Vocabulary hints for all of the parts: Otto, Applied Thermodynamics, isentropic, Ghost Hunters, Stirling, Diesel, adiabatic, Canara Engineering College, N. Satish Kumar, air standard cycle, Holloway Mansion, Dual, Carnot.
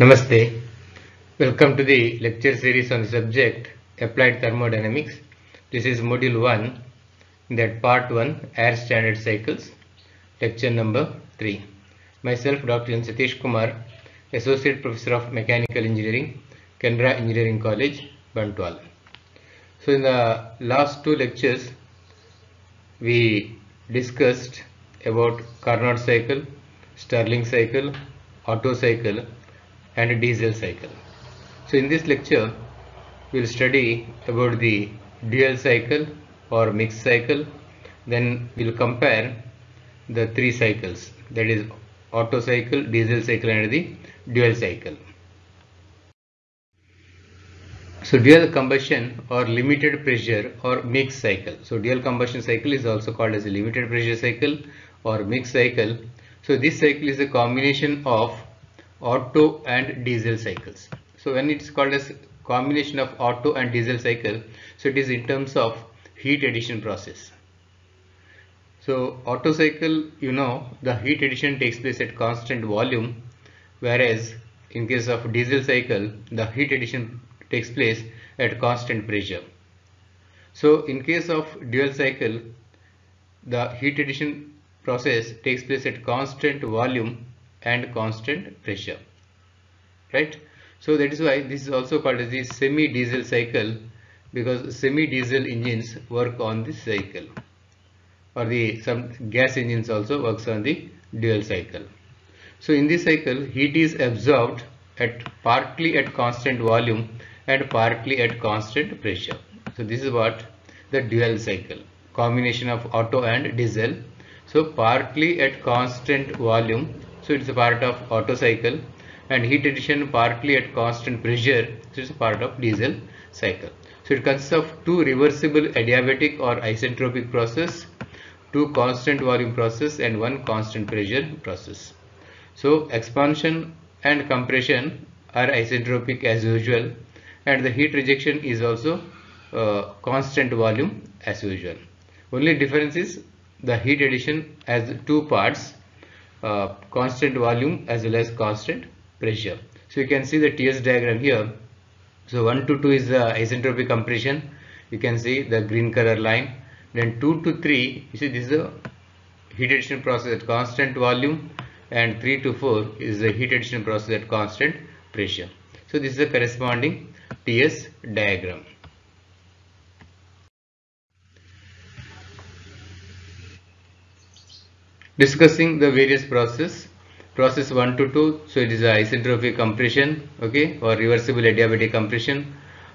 Namaste. Welcome to the lecture series on the subject Applied Thermodynamics. This is module 1, that part 1, Air Standard Cycles, lecture number 3. Myself Dr. N. Satish Kumar, Associate Professor of Mechanical Engineering, Canara Engineering College, Dual. So in the last two lectures, we discussed about Carnot cycle, Stirling cycle, Otto cycle, and a diesel cycle. So in this lecture we will study about the dual cycle or mixed cycle. Then we will compare the three cycles, that is Otto cycle, diesel cycle and the dual cycle. So dual combustion or limited pressure or mixed cycle. So dual combustion cycle is also called as a limited pressure cycle or mixed cycle. So this cycle is a combination of Otto and diesel cycles. So when it's called as combination of Otto and diesel cycle, so it is in terms of heat addition process. So Otto cycle, you know, the heat addition takes place at constant volume, whereas in case of diesel cycle the heat addition takes place at constant pressure. So in case of dual cycle the heat addition process takes place at constant volume and constant pressure, right? So that is why this is also called as the semi-diesel cycle, because semi-diesel engines work on this cycle, or the some gas engines also works on the dual cycle. So in this cycle heat is absorbed at partly at constant volume and partly at constant pressure. So this is what the dual cycle, combination of Otto and diesel. So partly at constant volume, so it's a part of Otto cycle, and heat addition partly at constant pressure, so it's a part of diesel cycle. So it consists of two reversible adiabatic or isentropic process, two constant volume process and one constant pressure process. So expansion and compression are isentropic as usual, and the heat rejection is also constant volume as usual. Only difference is the heat addition has two parts, constant volume as well as constant pressure. So you can see the TS diagram here. So 1 to 2 is the isentropic compression, you can see the green color line. Then 2 to 3, you see this is the heat addition process at constant volume, and 3 to 4 is the heat addition process at constant pressure. So this is the corresponding TS diagram. Discussing the various process 1 to 2, so it is a isentropic compression, okay, or reversible adiabatic compression.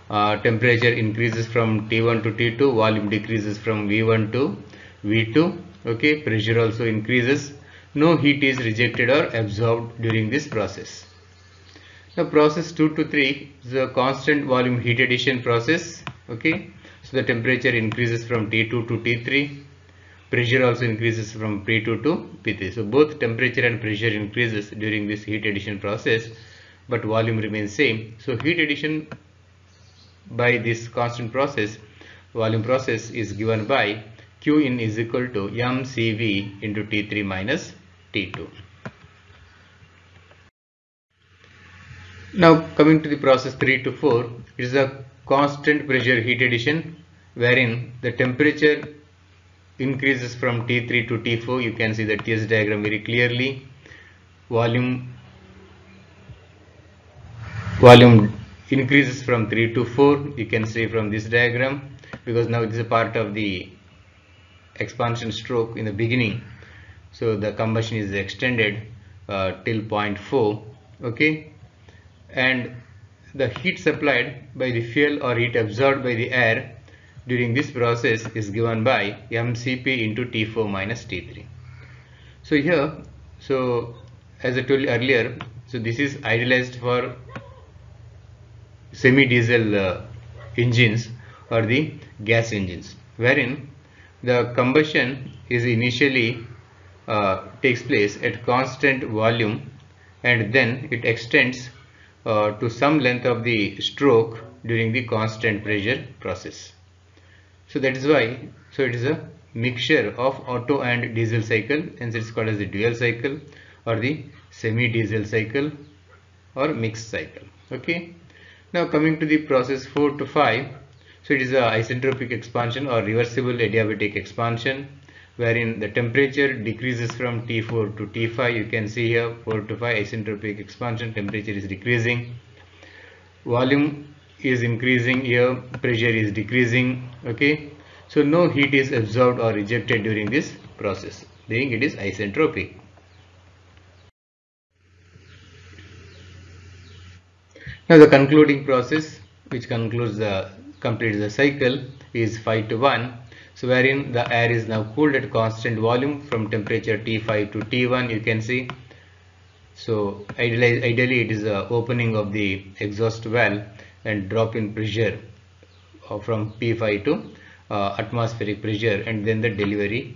Temperature increases from T1 to T2, volume decreases from V1 to V2, okay, pressure also increases. No heat is rejected or absorbed during this process. Now process 2 to 3 is a constant volume heat addition process, okay, so the temperature increases from T2 to T3. Pressure also increases from P2 to P3. So both temperature and pressure increases during this heat addition process, but volume remains same. So heat addition by this constant process, volume process, is given by Q in is equal to mCV into T3 minus T2. Now coming to the process 3 to 4, it is a constant pressure heat addition, wherein the temperature increases from T3 to T4, you can see the TS diagram very clearly. Volume increases from 3 to 4, you can see from this diagram, because now it is a part of the expansion stroke in the beginning. So the combustion is extended till 0.4, okay, and the heat supplied by the fuel or heat absorbed by the air during this process is given by mCp into T4 minus T3. So here, so as I told you earlier, so this is idealized for semi-diesel engines or the gas engines, wherein the combustion is initially takes place at constant volume, and then it extends to some length of the stroke during the constant pressure process. So that is why, so it is a mixture of Otto and diesel cycle, hence it's called as the dual cycle or the semi-diesel cycle or mixed cycle. Okay. Now coming to the process 4 to 5, so it is a isentropic expansion or reversible adiabatic expansion, wherein the temperature decreases from T4 to T5. You can see here 4 to 5 isentropic expansion, temperature is decreasing, volume is increasing here, pressure is decreasing. Okay, so no heat is absorbed or rejected during this process, being it is isentropic. Now the concluding process, which concludes the completes the cycle, is 5 to 1. So wherein the air is now cooled at constant volume from temperature T5 to T1. You can see. So ideally it is the opening of the exhaust valve and drop in pressure from P5 to atmospheric pressure, and then the delivery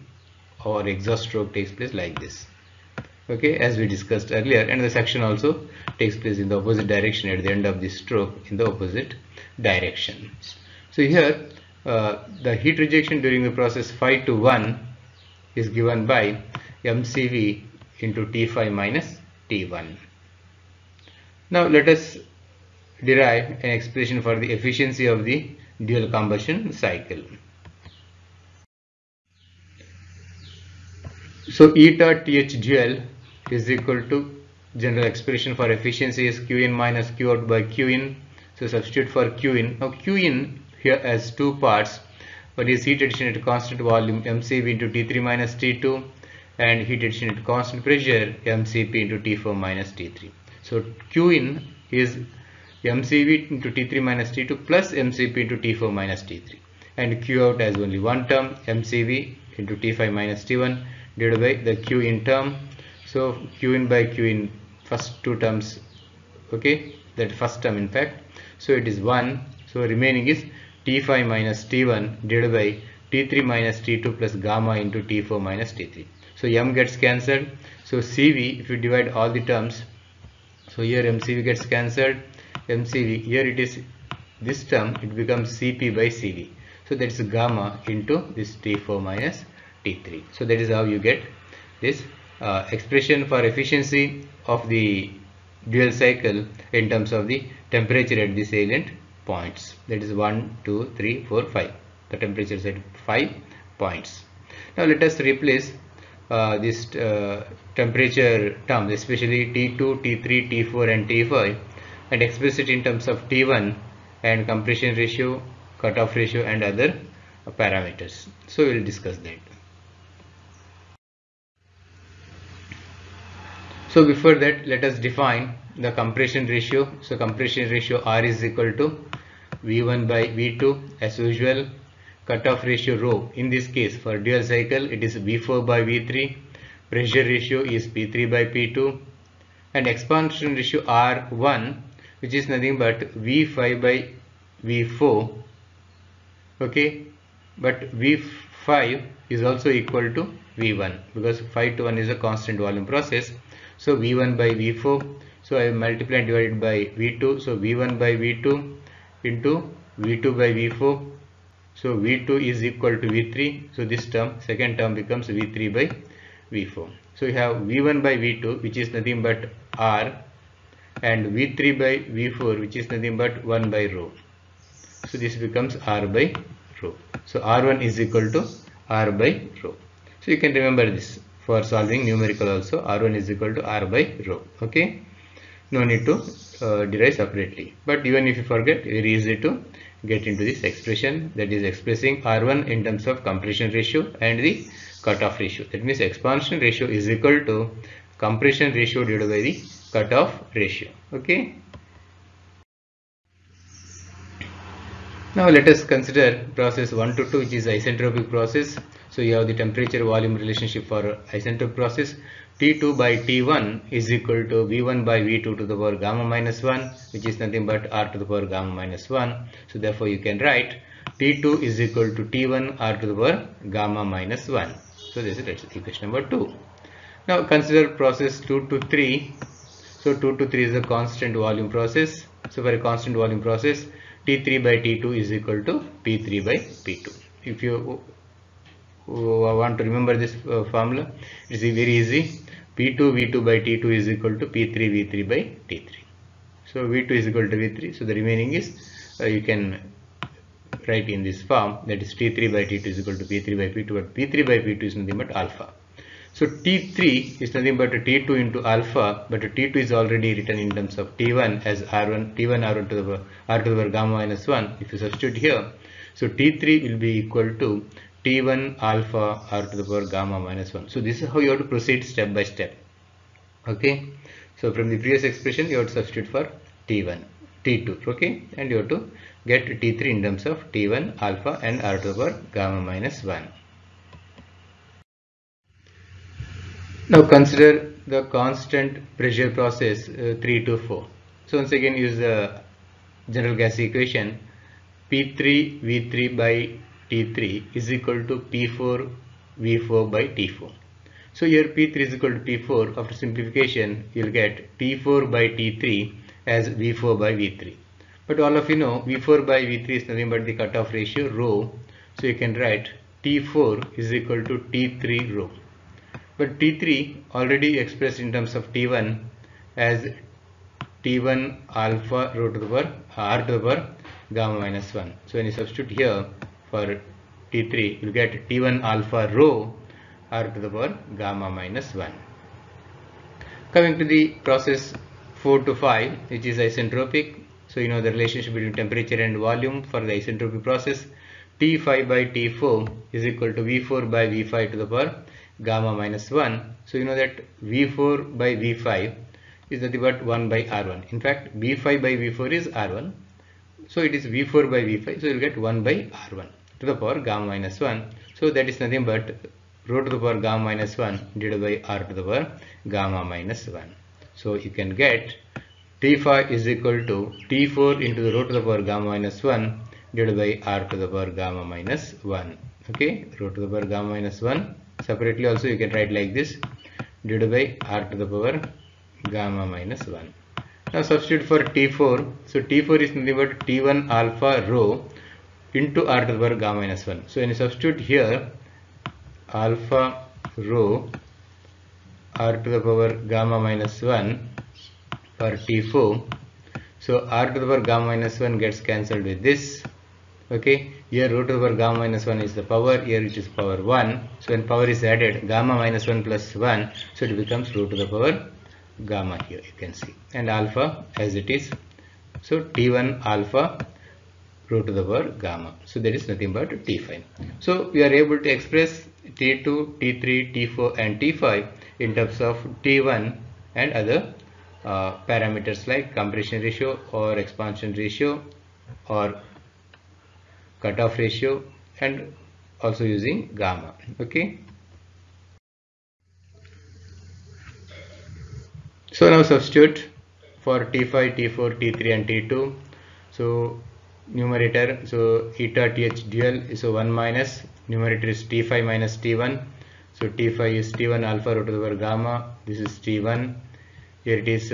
or exhaust stroke takes place like this. Okay, as we discussed earlier, and the suction also takes place in the opposite direction at the end of the stroke in the opposite direction. So here the heat rejection during the process 5 to 1 is given by mcv into T5 minus T1. Now let us derive an expression for the efficiency of the dual combustion cycle. So eta TH dual is equal to, general expression for efficiency is Qin minus Q out by Qin. So substitute for Qin. Now Qin here has two parts. One is heat addition at constant volume mCv into T3 minus T2, and heat addition at constant pressure mCp into T4 minus T3. So Qin is mCv into T3 minus T2 plus mCp into T4 minus T3, and Q out as only one term, mCv into T5 minus T1 divided by the Q in term. So Q in by Q in first two terms, okay, that first term in fact, so it is 1. So remaining is T5 minus T1 divided by T3 minus T2 plus gamma into T4 minus T3. So m gets cancelled. So Cv, if you divide all the terms, so here mCv gets cancelled, mCv, here it is this term, it becomes Cp by Cv. So that is gamma into this T4 minus T3. So that is how you get this expression for efficiency of the dual cycle in terms of the temperature at the salient points. That is 1, 2, 3, 4, 5. The temperature is at 5 points. Now let us replace this temperature term, especially T2, T3, T4 and T5, and express it in terms of T1 and compression ratio, cutoff ratio and other parameters. So we will discuss that. So before that, let us define the compression ratio. So compression ratio R is equal to V1 by V2 as usual. Cutoff ratio rho, in this case for dual cycle it is V4 by V3. Pressure ratio is P3 by P2, and expansion ratio R1, which is nothing but V5 by V4. Okay, but V5 is also equal to V1 because 5 to 1 is a constant volume process. So V1 by V4, so I multiply and divide it by V2. So V1 by V2 into V2 by V4. So V2 is equal to V3. So this term, second term becomes V3 by V4. So you have V1 by V2, which is nothing but R, and V3 by V4, which is nothing but 1 by rho. So this becomes R by rho. So R1 is equal to R by rho. So you can remember this for solving numerical also. R1 is equal to R by rho. Okay, no need to derive separately, but even if you forget, very easy to get into this expression, that is expressing R1 in terms of compression ratio and the cutoff ratio. That means expansion ratio is equal to compression ratio divided by the cutoff ratio. Okay. Now let us consider process 1 to 2, which is isentropic process. So you have the temperature volume relationship for isentropic process. T2 by T1 is equal to V1 by V2 to the power gamma minus 1, which is nothing but R to the power gamma minus 1. So therefore you can write T2 is equal to T1 R to the power gamma minus 1. So this is equation number 2. Now consider process 2 to 3. So 2 to 3 is a constant volume process. So for a constant volume process, T3 by T2 is equal to P3 by P2. If you want to remember this formula, it is very easy. P2 V2 by T2 is equal to P3 V3 by T3. So V2 is equal to V3. So the remaining is you can write in this form, that is T3 by T2 is equal to P3 by P2, but P3 by P2 is nothing but alpha. So T3 is nothing but a T2 into alpha, but a T2 is already written in terms of T1 as R1, T1 R1 to the power gamma minus 1 if you substitute here. So T3 will be equal to T1 alpha R to the power gamma minus 1. So this is how you have to proceed step by step. Okay. So from the previous expression you have to substitute for T1, T2. Okay. And you have to get T3 in terms of T1 alpha and R to the power gamma minus 1. Now consider the constant pressure process 3 to 4. So once again use the general gas equation. P3 V3 by T3 is equal to P4 V4 by T4. So here P3 is equal to P4. After simplification you will get P4 by T3 as V4 by V3. But all of you know V4 by V3 is nothing but the cutoff ratio rho. So you can write T4 is equal to T3 rho. But T3 already expressed in terms of T1 as T1 alpha rho to the power R to the power gamma minus 1. So when you substitute here for T3, you get T1 alpha rho R to the power gamma minus 1. Coming to the process 4 to 5, which is isentropic. So you know the relationship between temperature and volume for the isentropic process. T5 by T4 is equal to V4 by V5 to the power gamma minus 1. So you know that V4 by V5 is nothing but 1 by R1. In fact, V5 by V4 is R1. So it is V4 by V5. So you will get 1 by R1 to the power gamma minus 1. So that is nothing but rho to the power gamma minus 1 divided by R to the power gamma minus 1. So you can get T5 is equal to T4 into the rho to the power gamma minus 1 divided by R to the power gamma minus 1. Okay, rho to the power gamma minus 1. Separately also you can write like this, divided by R to the power gamma minus 1. Now substitute for T4. So T4 is nothing but T1 alpha rho into R to the power gamma minus 1. So when you substitute here alpha rho R to the power gamma minus 1 for T4. So R to the power gamma minus 1 gets cancelled with this. Okay, here root over gamma minus 1 is the power, here it is power 1. So when power is added, gamma minus 1 plus 1, so it becomes root to the power gamma here, you can see. And alpha as it is, so T1 alpha root to the power gamma. So there is nothing but T5. So we are able to express T2, T3, T4 and T5 in terms of T1 and other parameters like compression ratio or expansion ratio or cutoff ratio and also using gamma. Okay. So now substitute for T5, T4, T3 and T2. So numerator, so eta th dual is so 1 minus, numerator is T5 minus T1. So T5 is T1 alpha root of the power gamma. This is T1. Here it is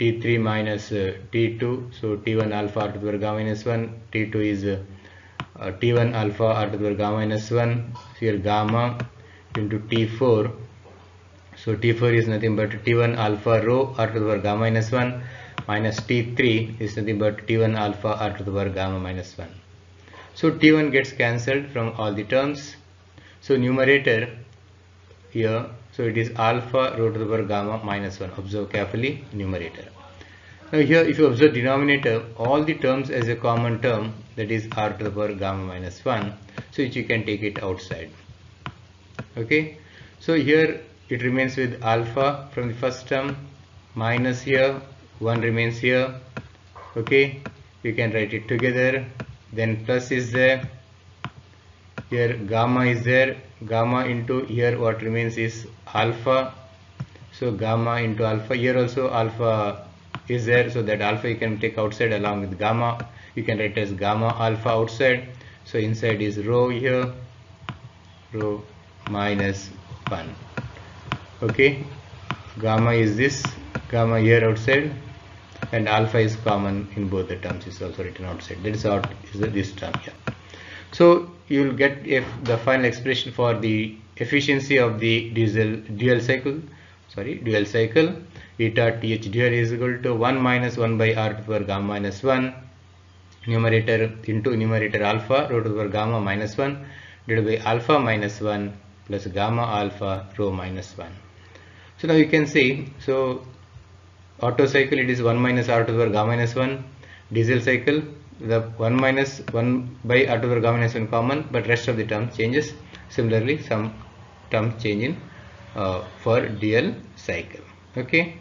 T3 minus T2, so T1 alpha R to the power gamma minus 1, T2 is T1 alpha R to the power gamma minus 1, here gamma into T4, so T4 is nothing but T1 alpha rho R to the power gamma minus 1 minus T3 is nothing but T1 alpha R to the power gamma minus 1. So T1 gets cancelled from all the terms, so numerator here, so it is alpha rho to the power gamma minus 1. Observe carefully numerator. Now here if you observe denominator, all the terms as a common term, that is R to the power gamma minus 1. So you can take it outside. Okay. So here it remains with alpha from the first term minus here. 1 remains here. Okay. You can write it together. Then plus is there. Here gamma is there. Gamma into here what remains is alpha, so gamma into alpha, here also alpha is there, so that alpha you can take outside along with gamma, you can write as gamma alpha outside, so inside is rho here, rho minus 1. Okay, gamma is this, gamma here outside, and alpha is common in both the terms, is also written outside. That is what is this term here. So you will get if the final expression for the efficiency of the diesel dual cycle, eta th dual is equal to 1 minus 1 by r to the power gamma minus 1 numerator into numerator alpha rho to the power gamma minus 1 divided by alpha minus 1 plus gamma alpha rho minus 1. So now you can see, so Otto cycle it is 1 minus r to the power gamma minus 1, diesel cycle the 1 minus 1 by r to the power gamma minus 1 common, but rest of the term changes. Similarly, some term change in for dual cycle. Okay.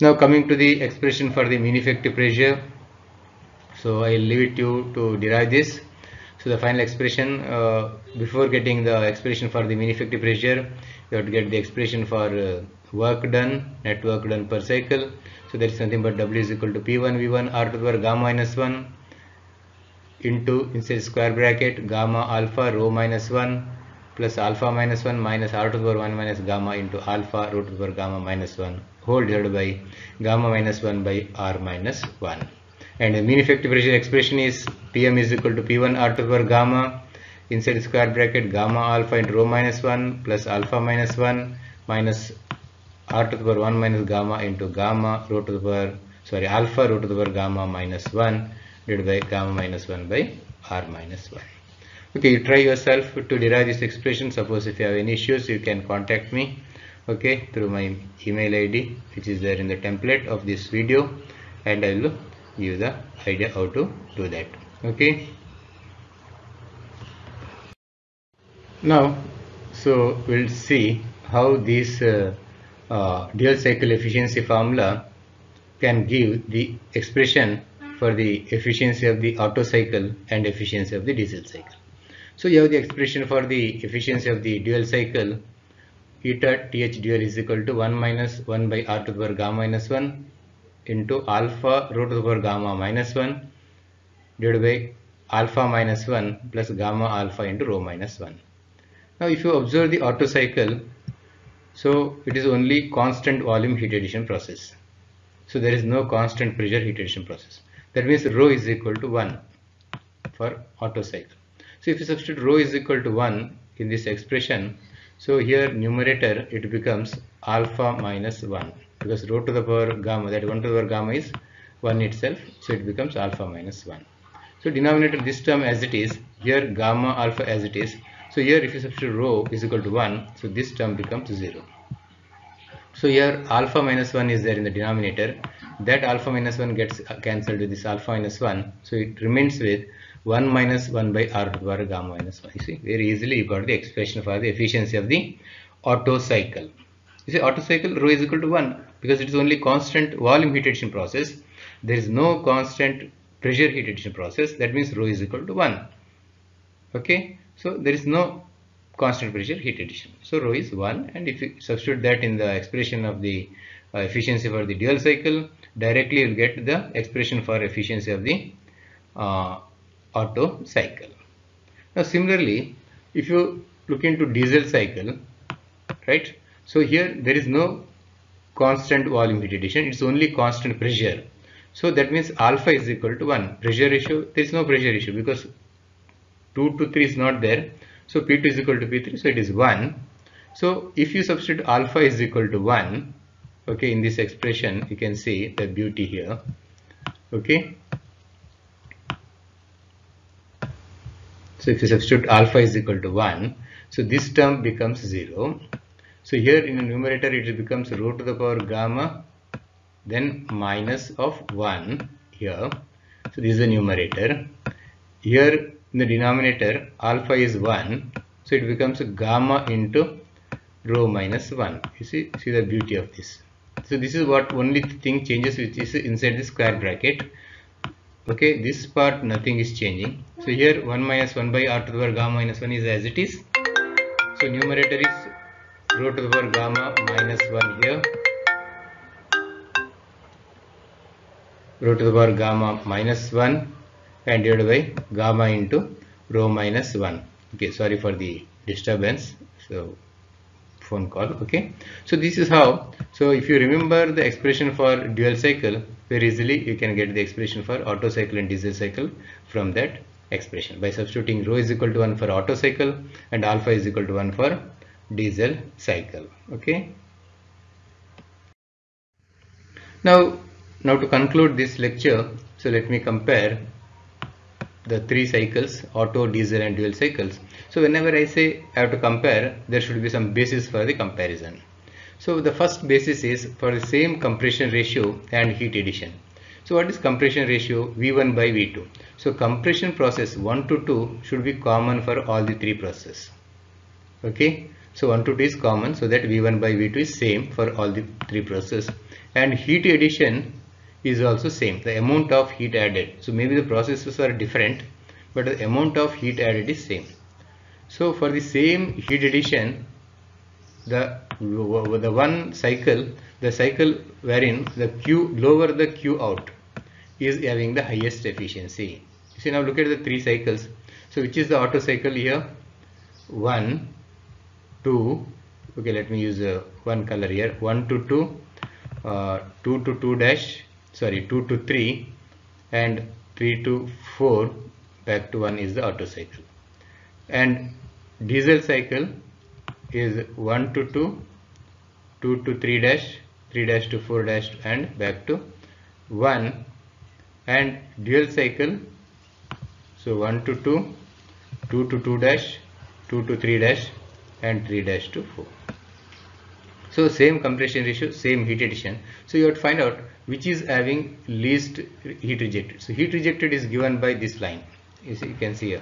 Now coming to the expression for the mean effective pressure. So I will leave it to you to derive this. So the final expression, before getting the expression for the mean effective pressure, you have to get the expression for work done, net work done per cycle. So there is nothing but W is equal to P1 V1 R to the power gamma minus 1 into, inside square bracket, gamma alpha rho minus 1 plus alpha minus 1 minus R to the power 1 minus gamma into alpha rho to the power gamma minus 1 whole divided by gamma minus 1 by R minus 1. And the mean effective pressure expression is Pm is equal to P1 R to the power gamma inside square bracket gamma alpha into rho minus 1 plus alpha minus 1 minus R to the power 1 minus gamma into gamma rho to the power, sorry, alpha rho to the power gamma minus 1 divided by gamma minus 1 by R minus 1. Okay, you try yourself to derive this expression. Suppose if you have any issues, you can contact me, okay, through my email ID which is there in the template of this video, and I will give the idea how to do that. Okay, now so we'll see how this dual cycle efficiency formula can give the expression for the efficiency of the Otto cycle and efficiency of the diesel cycle. So you have the expression for the efficiency of the dual cycle, eta th dual is equal to 1 minus 1 by r to the power gamma minus 1 into alpha rho to the power gamma minus 1 divided by alpha minus 1 plus gamma alpha into rho minus 1. Now if you observe the Otto cycle, so it is only constant volume heat addition process. So there is no constant pressure heat addition process. That means rho is equal to 1 for Otto cycle. So if you substitute rho is equal to 1 in this expression, so here numerator it becomes alpha minus 1, because rho to the power gamma, that 1 to the power gamma is 1 itself, so it becomes alpha minus 1. So denominator this term as it is, here gamma alpha as it is, so here if you substitute rho is equal to 1, so this term becomes 0. So here alpha minus 1 is there in the denominator, that alpha minus 1 gets cancelled with this alpha minus 1, so it remains with 1 minus 1 by r to the power gamma minus 1. You see, very easily you got the expression for the efficiency of the Otto cycle. You see, Otto cycle rho is equal to 1 because it is only constant volume heat addition process. There is no constant pressure heat addition process. That means rho is equal to 1. Okay, so there is no constant pressure heat addition. So rho is 1, and if you substitute that in the expression of the efficiency for the dual cycle, directly you will get the expression for efficiency of the Otto cycle. Now similarly, if you look into diesel cycle, right? So here there is no constant volume heat addition, it's only constant pressure. So that means alpha is equal to 1. Pressure ratio, there is no pressure ratio because 2 to 3 is not there. So P2 is equal to P3, so it is 1. So if you substitute alpha is equal to 1, okay, in this expression you can see the beauty here. Okay. So if you substitute alpha is equal to 1, so this term becomes 0. So here in the numerator it becomes rho to the power gamma, then minus of 1 here. So this is the numerator. Here in the denominator alpha is 1, so it becomes gamma into rho minus 1. You see the beauty of this. So this is what only thing changes, which is inside the square bracket. Okay, this part nothing is changing. So here 1 minus 1 by r to the power gamma minus 1 is as it is. So numerator is rho to the power gamma minus 1 here, rho to the power gamma minus 1, and divided by gamma into rho minus 1. Okay, sorry for the disturbance. So phone call. Okay, so this is how. So if you remember the expression for dual cycle, very easily you can get the expression for Otto cycle and Diesel cycle from that expression by substituting rho is equal to 1 for Otto cycle and alpha is equal to 1 for Diesel cycle. Okay. Now to conclude this lecture, so let me compare the three cycles, Otto, Diesel and Dual cycles. So whenever I say I have to compare, there should be some basis for the comparison. So the first basis is for the same compression ratio and heat addition. So what is compression ratio? V1 by V2. So compression process 1 to 2 should be common for all the three processes. Okay, so 1 to 2 is common, so that V1 by V2 is same for all the three processes. And heat addition is also same, the amount of heat added. So maybe the processes are different, but the amount of heat added is same. So for the same heat addition, the one cycle, the cycle wherein the Q lower the Q out is having the highest efficiency. So now look at the three cycles. So which is the Otto cycle here? 1, 2. Okay, let me use one color here. 1 to 2, 2 to 2 dash. Sorry, 2 to 3 and 3 to 4 back to 1 is the Otto cycle. And Diesel cycle is 1 to 2, 2 to 3 dash, 3 dash to 4 dash and back to 1. And Dual cycle, so 1 to 2, 2 to 2 dash, 2 to 3 dash and 3 dash to 4. So same compression ratio, same heat addition. So you have to find out which is having least heat rejected. So heat rejected is given by this line. You can see here.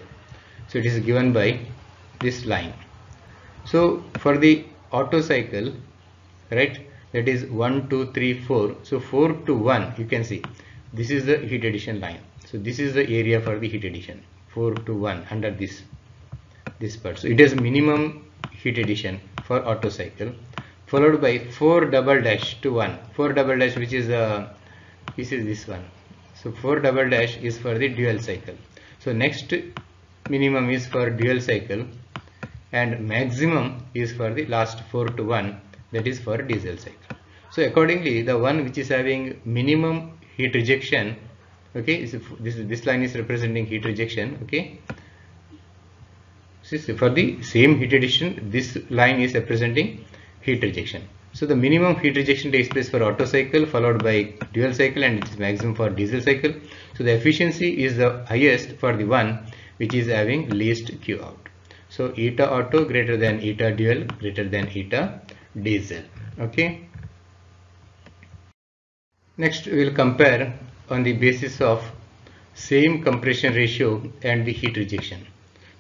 So it is given by this line. So for the Otto cycle, right, that is 1, 2, 3, 4. So 4 to 1, you can see this is the heat addition line. So this is the area for the heat addition, 4 to 1 under this part. So it is minimum heat addition for Otto cycle, followed by 4 double dash to 1. 4 double dash, which is this one. So 4 double dash is for the Dual cycle. So next minimum is for Dual cycle and maximum is for the last 4 to 1, that is for Diesel cycle. So accordingly, the one which is having minimum heat rejection, okay, this line is representing heat rejection, okay. So for the same heat addition, this line is representing heat rejection. So the minimum heat rejection takes place for Otto cycle, followed by Dual cycle, and its maximum for Diesel cycle. So the efficiency is the highest for the one which is having least Q out. So eta Otto greater than eta Dual greater than eta Diesel. Okay. Next we will compare on the basis of same compression ratio and the heat rejection.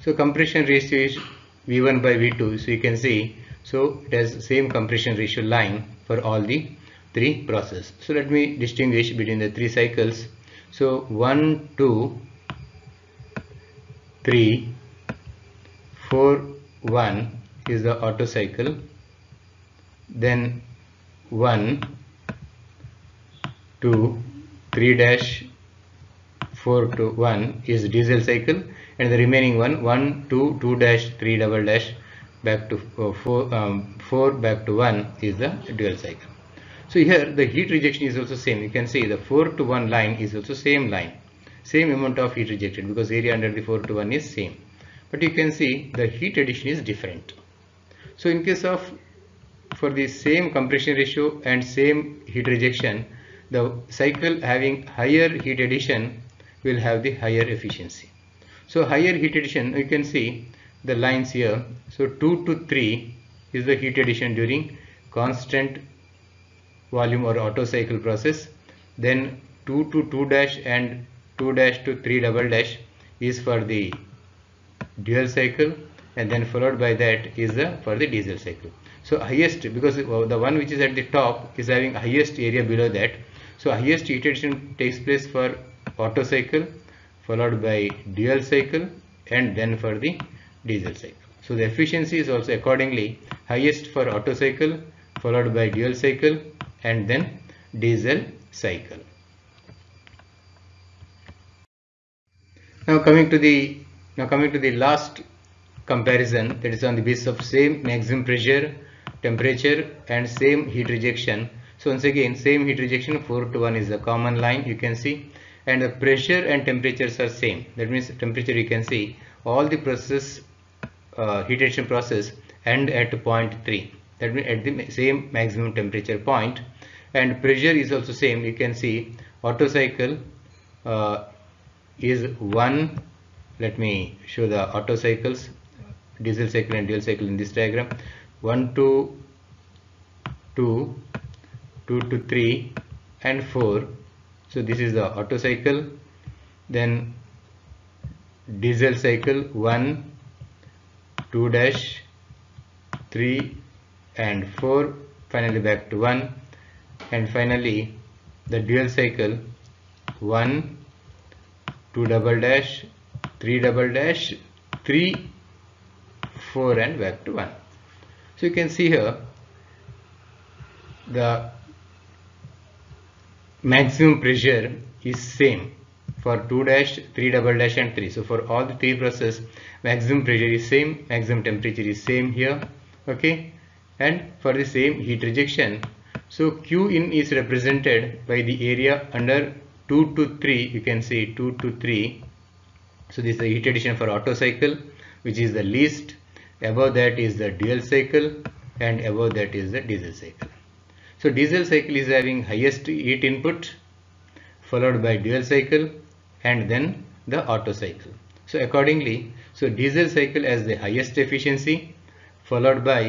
So compression ratio is V1 by V2. So you can see. So it has same compression ratio line for all the three processes. So let me distinguish between the three cycles. So 1, 2, 3, 4, 1 is the Otto cycle. Then 1, 2, 3 dash, 4 to 1 is Diesel cycle, and the remaining one, 1, 2, 2 dash, 3 double dash, back to 4 back to 1 is the Dual cycle. So here the heat rejection is also same. You can see the 4 to 1 line is also same line, same amount of heat rejected because area under the 4 to 1 is same. But you can see the heat addition is different. So in case of for the same compression ratio and same heat rejection, the cycle having higher heat addition will have the higher efficiency. So higher heat addition, you can see the lines here. So 2 to 3 is the heat addition during constant volume or Otto cycle process. Then 2 to 2 dash and 2 dash to 3 double dash is for the Dual cycle, and then followed by that is for the Diesel cycle. So highest, because the one which is at the top is having highest area below that. So highest heat addition takes place for Otto cycle, followed by Dual cycle, and then for the Diesel cycle. So the efficiency is also accordingly highest for Otto cycle, followed by Dual cycle, and then Diesel cycle. Now coming to the last comparison that is on the basis of same maximum pressure, temperature and same heat rejection. So once again same heat rejection 4:1 is the common line you can see, and the pressure and temperatures are same. That means temperature you can see all the process heat rejection process end at 0.3, that means at the same maximum temperature point, and pressure is also same. You can see Otto cycle is one. Let me show the Otto cycles, diesel cycle and dual cycle in this diagram. 1 to 2, 2 to 3 and 4. So this is the Otto cycle. Then diesel cycle 1, 2 dash, 3 and 4, finally back to 1, and finally the dual cycle 1, 2 double dash, 3 double dash, 3, 4 and back to 1. So you can see here the maximum pressure is same for 2 dash, 3 double dash and 3. So for all the three process maximum pressure is same, maximum temperature is same here, okay, and for the same heat rejection. So Q in is represented by the area under 2 to 3, you can see 2 to 3. So this is the heat rejection for Otto cycle, which is the least. Above that is the dual cycle, and above that is the diesel cycle. So diesel cycle is having highest heat input, followed by dual cycle, and then the Otto cycle. So accordingly, so diesel cycle has the highest efficiency, followed by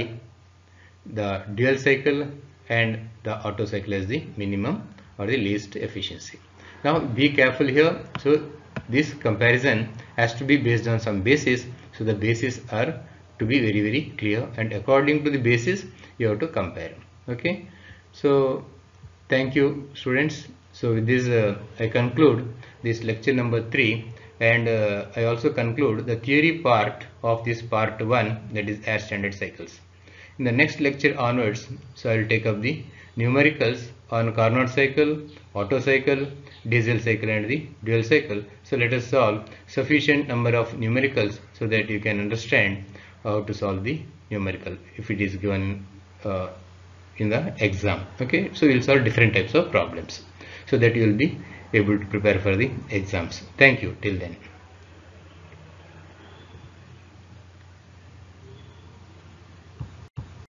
the dual cycle, and the Otto cycle has the minimum or the least efficiency. Now be careful here. So this comparison has to be based on some basis. So the bases are to be very, very clear, and according to the basis you have to compare. Okay. So thank you, students. So with this I conclude this lecture number 3, and I also conclude the theory part of this part 1, that is air standard cycles. In the next lecture onwards, so I will take up the numericals on Carnot cycle, Otto cycle, diesel cycle and the dual cycle. So let us solve sufficient number of numericals so that you can understand how to solve the numerical if it is given in the exam. Okay, so we'll solve different types of problems so that you will be able to prepare for the exams. Thank you till then.